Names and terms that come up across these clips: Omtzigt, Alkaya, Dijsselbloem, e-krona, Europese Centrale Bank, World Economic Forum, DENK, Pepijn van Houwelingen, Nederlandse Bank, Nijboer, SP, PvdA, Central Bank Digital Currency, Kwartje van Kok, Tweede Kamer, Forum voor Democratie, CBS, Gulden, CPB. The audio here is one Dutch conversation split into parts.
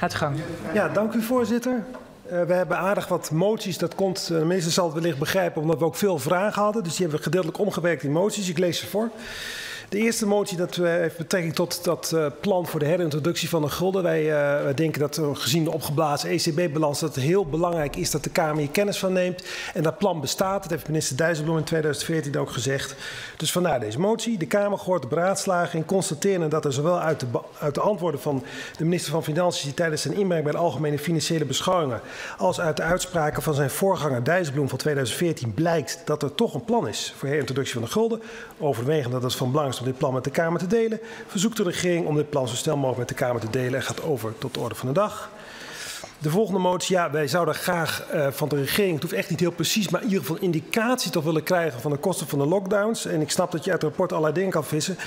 Gaat gang. Ja, dank u voorzitter. We hebben aardig wat moties. Dat komt, de minister zal het wellicht begrijpen, omdat we ook veel vragen hadden. Dus die hebben we gedeeltelijk omgewerkt in moties. Ik lees ze voor. De eerste motie dat heeft betrekking tot dat plan voor de herintroductie van de gulden. Wij denken dat gezien de opgeblazen ECB-balans dat het heel belangrijk is dat de Kamer hier kennis van neemt. En dat plan bestaat. Dat heeft minister Dijsselbloem in 2014 ook gezegd. Dus vandaar deze motie. De Kamer gehoord de beraadslaging constateren dat er zowel uit de antwoorden van de minister van Financiën die tijdens zijn inbreng bij de algemene financiële beschouwingen als uit de uitspraken van zijn voorganger Dijsselbloem van 2014 blijkt dat er toch een plan is voor herintroductie van de gulden. Overwegend dat het van belang is om dit plan met de Kamer te delen, verzoekt de regering om dit plan zo snel mogelijk met de Kamer te delen en gaat over tot de orde van de dag. De volgende motie, ja, wij zouden graag van de regering, het hoeft echt niet heel precies, maar in ieder geval indicatie toch willen krijgen van de kosten van de lockdowns. En ik snap dat je uit het rapport allerlei dingen kan vissen,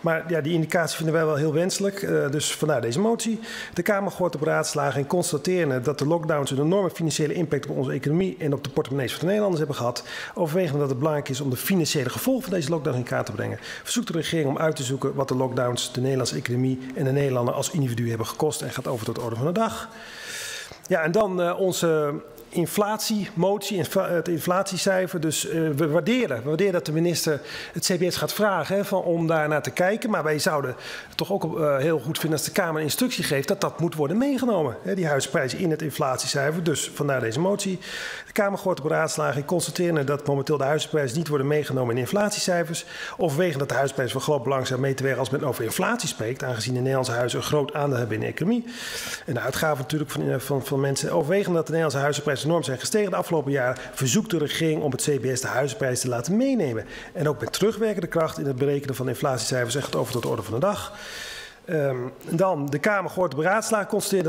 maar ja, die indicatie vinden wij wel heel wenselijk. Dus vandaar deze motie. De Kamer gehoord de beraadslaging en constateren dat de lockdowns een enorme financiële impact op onze economie en op de portemonnees van de Nederlanders hebben gehad. Overwegend dat het belangrijk is om de financiële gevolgen van deze lockdown in kaart te brengen, verzoekt de regering om uit te zoeken wat de lockdowns de Nederlandse economie en de Nederlander als individu hebben gekost en gaat over tot de orde van de dag. Ja, en dan onze inflatiemotie, het inflatiecijfer. Dus we waarderen dat de minister het CBS gaat vragen om daar naar te kijken. Maar wij zouden het toch ook heel goed vinden als de Kamer een instructie geeft dat dat moet worden meegenomen. Die huisprijzen in het inflatiecijfer. Dus vandaar deze motie. De Kamer gehoord de beraadslaging constateren dat momenteel de huisprijzen niet worden meegenomen in inflatiecijfers. Overwegend dat de huisprijzen van groot belang zijn mee te werken als men over inflatie spreekt. Aangezien de Nederlandse huizen een groot aandeel hebben in de economie. En de uitgaven natuurlijk van mensen. Overwegend dat de Nederlandse huizenprijzen enorm zijn gestegen de afgelopen jaren, verzoekt de regering om het CBS de huizenprijs te laten meenemen. En ook met terugwerkende kracht in het berekenen van inflatiecijfers echt over tot de orde van de dag. Dan de Kamer gehoord de beraadslaging constateert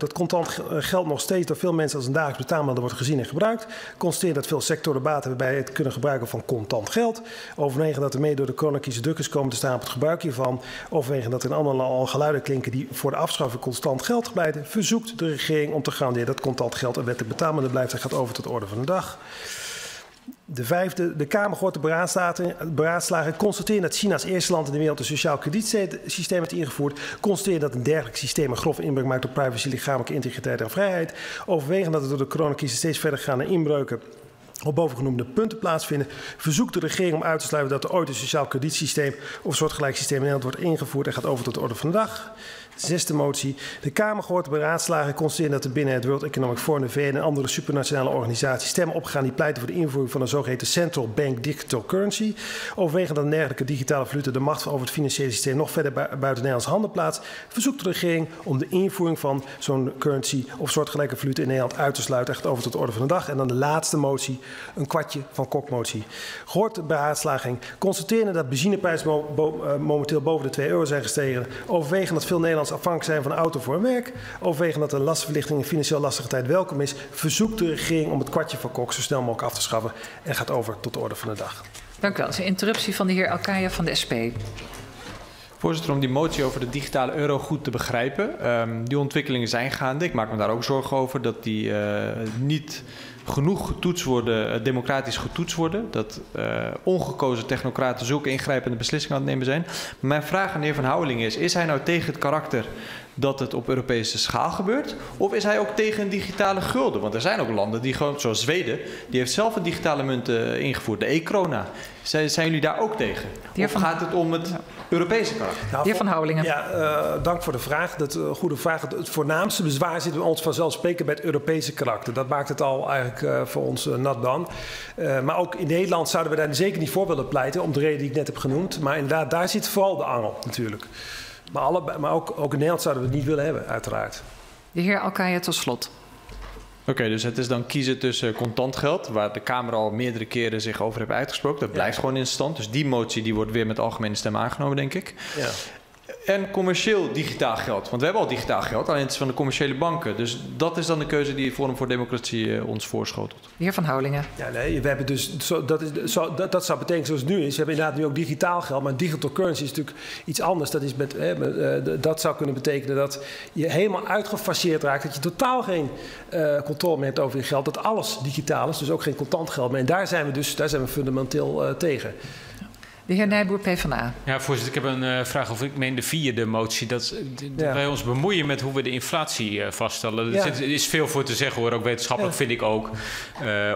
dat contant geld nog steeds door veel mensen als een dagelijks betaalmiddel wordt gezien en gebruikt. Constateert dat veel sectoren baat hebben bij het kunnen gebruiken van contant geld. Overwegen dat er mede door de coronacrisis drukkers komen te staan op het gebruik hiervan. Overwegen dat er in andere landen al geluiden klinken die voor de afschaffing constant geld gebleiden. Verzoekt de regering om te garanderen dat contant geld een wettelijk betaalmiddel blijft en gaat over tot de orde van de dag. De vijfde, de Kamer gehoord de beraadslaging constateren dat China als eerste land in de wereld een sociaal kredietsysteem heeft ingevoerd. Constateren dat een dergelijk systeem een grove inbreuk maakt op privacy, lichamelijke integriteit en vrijheid. Overwegen dat er door de coronacrisis steeds verder gaande inbreuken op bovengenoemde punten plaatsvinden. Verzoekt de regering om uit te sluiten dat er ooit een sociaal kredietsysteem of soortgelijk systeem in Nederland wordt ingevoerd en gaat over tot de orde van de dag. Zesde motie. De Kamer gehoord de beraadslaging constateren dat er binnen het World Economic Forum, de VN en andere supranationale organisaties stemmen opgaan die pleiten voor de invoering van een zogeheten Central Bank Digital Currency. Overwegen dat een dergelijke digitale valuta de macht over het financiële systeem nog verder buiten Nederlands handen plaatst. Verzoekt de regering om de invoering van zo'n currency of soortgelijke valuta in Nederland uit te sluiten. Echt over tot de orde van de dag. En dan de laatste motie. Een kwartje van Kok motie. Gehoord de beraadslaging constateren dat benzineprijzen momenteel boven de €2 zijn gestegen. Overwegen dat veel Nederlanders afhankelijk zijn van de auto voor hun werk. Overwegen dat de lastenverlichting in financieel lastige tijd welkom is. Verzoekt de regering om het kwartje van Kok zo snel mogelijk af te schaffen. En gaat over tot de orde van de dag. Dank u wel. Dat is een interruptie van de heer Alkaya van de SP. Voorzitter, om die motie over de digitale euro goed te begrijpen. Die ontwikkelingen zijn gaande. Ik maak me daar ook zorgen over dat die niet genoeg getoetst worden, democratisch getoetst worden. Dat ongekozen technocraten zulke ingrijpende beslissingen aan het nemen zijn. Mijn vraag aan de heer Van Houwelingen is hij nou tegen het karakter dat het op Europese schaal gebeurt? Of is hij ook tegen een digitale gulden? Want er zijn ook landen, die gewoon, zoals Zweden, die heeft zelf een digitale munt ingevoerd. De e-krona. Zijn jullie daar ook tegen? Of gaat het om het Europese karakter? Nou, de heer Van Houwelingen. Ja, dank voor de vraag. Dat goede vraag. Het voornaamste bezwaar zit bij ons vanzelfsprekend bij het Europese karakter. Dat maakt het al eigenlijk voor ons nat dan. Maar ook in Nederland zouden we daar zeker niet voor willen pleiten, om de reden die ik net heb genoemd. Maar inderdaad, daar zit vooral de angel natuurlijk. Maar, ook in Nederland zouden we het niet willen hebben, uiteraard. De heer Alkaya tot slot. Oké, dus het is dan kiezen tussen contant geld, waar de Kamer al meerdere keren zich over heeft uitgesproken. Dat blijft gewoon in stand. Dus die motie die wordt weer met algemene stem aangenomen, denk ik. Ja. En commercieel digitaal geld. Want we hebben al digitaal geld, alleen het is van de commerciële banken. Dus dat is dan de keuze die Forum voor Democratie ons voorschotelt. De heer Van Houwelingen. Ja, nee, we hebben dus, dat zou betekenen zoals het nu is. We hebben inderdaad nu ook digitaal geld, maar digital currency is natuurlijk iets anders. Dat, is met, dat zou kunnen betekenen dat je helemaal uitgefaseerd raakt. Dat je totaal geen controle meer hebt over je geld. Dat alles digitaal is, dus ook geen contant geld meer. En daar zijn we fundamenteel tegen. De heer Nijboer, PvdA. Ja, voorzitter, ik heb een vraag over, ik meen de vierde motie. Dat wij ons bemoeien met hoe we de inflatie vaststellen. Er is veel voor te zeggen, hoor. Ook wetenschappelijk vind ik ook.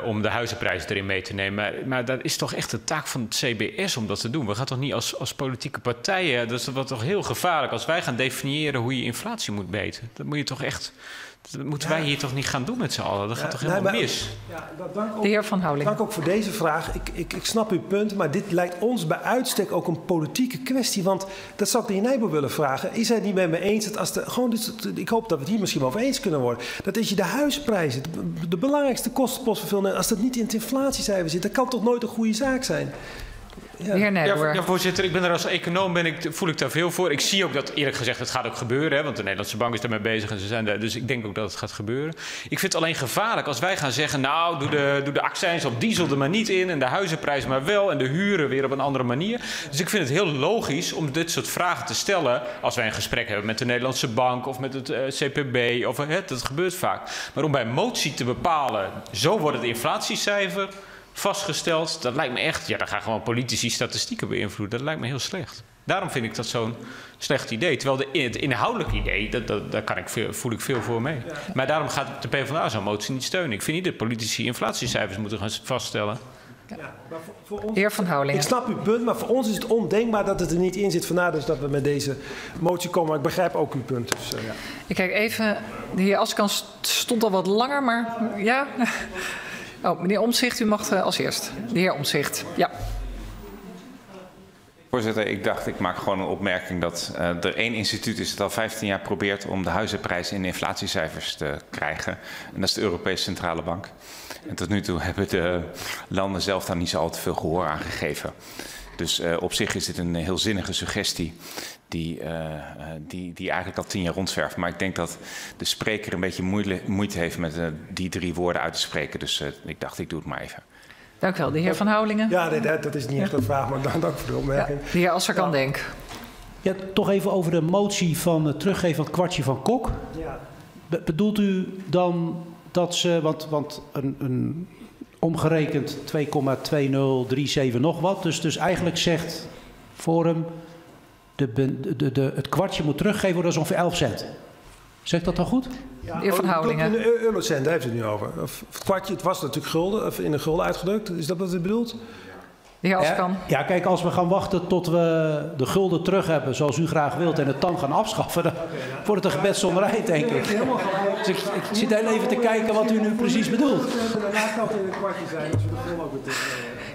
Om de huizenprijzen erin mee te nemen. Maar dat is toch echt de taak van het CBS om dat te doen. We gaan toch niet als politieke partijen... Dat is toch heel gevaarlijk. Als wij gaan definiëren hoe je inflatie moet meten. Dat moet je toch echt... Dat moeten wij hier toch niet gaan doen met z'n allen? Dat gaat toch helemaal mis? De heer Van Houwelingen. Dank ook voor deze vraag. Ik snap uw punt, maar dit lijkt ons bij uitstek ook een politieke kwestie. Want dat zou ik de heer Nijboer willen vragen. Is hij het niet met me eens? Dat als de, gewoon dit, ik hoop dat we het hier misschien wel over eens kunnen worden. Dat als je de huisprijzen, de belangrijkste kostenpost van veel Nederlanders, als dat niet in het inflatiecijfer zit, dat kan toch nooit een goede zaak zijn? Ja, voorzitter, ik ben er als econoom, voel ik daar veel voor. Ik zie ook dat, eerlijk gezegd, het gaat ook gebeuren. Hè, want de Nederlandse Bank is daarmee bezig en ze zijn daar. Dus ik denk ook dat het gaat gebeuren. Ik vind het alleen gevaarlijk als wij gaan zeggen... nou, doe de accijns op diesel er maar niet in... en de huizenprijs maar wel en de huren weer op een andere manier. Dus ik vind het heel logisch om dit soort vragen te stellen... als wij een gesprek hebben met de Nederlandse Bank of met het CPB. Of, dat gebeurt vaak. Maar om bij motie te bepalen, zo wordt het inflatiecijfer... vastgesteld, dat lijkt me echt... Ja, dan gaan gewoon politici statistieken beïnvloeden. Dat lijkt me heel slecht. Daarom vind ik dat zo'n slecht idee. Terwijl het inhoudelijke idee, daar voel ik veel voor mee. Maar daarom gaat de PvdA zo'n motie niet steunen. Ik vind niet dat politici inflatiecijfers moeten gaan vaststellen. Ja, maar voor ons, heer Van Houwelingen. Ik snap uw punt, maar voor ons is het ondenkbaar dat het er niet in zit. Vandaar dus dat we met deze motie komen. Maar ik begrijp ook uw punt. Dus, ja. Ik kijk even... De heer Askans stond al wat langer, maar... Ja... Oh, meneer Omtzigt, u mag als eerst. De heer Omtzigt, ja. Voorzitter, ik dacht, ik maak gewoon een opmerking dat er één instituut is dat al 15 jaar probeert om de huizenprijzen in inflatiecijfers te krijgen. En dat is de Europese Centrale Bank. En tot nu toe hebben de landen zelf daar niet zo al te veel gehoor aan gegeven. Dus op zich is dit een heel zinnige suggestie die eigenlijk al 10 jaar rondzwerft. Maar ik denk dat de spreker een beetje moeite heeft met die 3 woorden uit te spreken. Dus ik dacht, ik doe het maar even. Dank u wel. De heer Van Houwelingen. Ja, dat is niet echt een vraag, maar dank voor de opmerking. Ja, de heer Asserkan Denk. Ja, toch even over de motie van het teruggeven van het kwartje van Kok. Ja. Bedoelt u dan dat ze... Want een omgerekend 2,2037 nog wat. Dus eigenlijk zegt Forum, het kwartje moet teruggeven, dat is ongeveer 11 cent. Zegt dat dan goed? Ja, de heer Van Houwelingen. Een eurocent, daar heeft het nu over. Of het kwartje, het was natuurlijk gulden, of in de gulden uitgedrukt. Is dat wat u bedoelt? De heer Askan. Ja, kijk, als we gaan wachten tot we de gulden terug hebben, zoals u graag wilt, en het dan gaan afschaffen, dan wordt het een gebed zonder eind, denk ik. Dus ik zit heel even te kijken wat u nu precies bedoelt.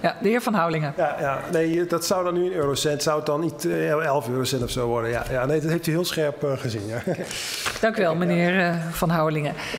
Ja, de heer Van Houwelingen. Ja, nee, dat zou dan nu een eurocent, zou het dan niet 11 eurocent of zo worden. Ja, nee, dat heeft u heel scherp gezien. Ja. Dank u wel, meneer Van Houwelingen.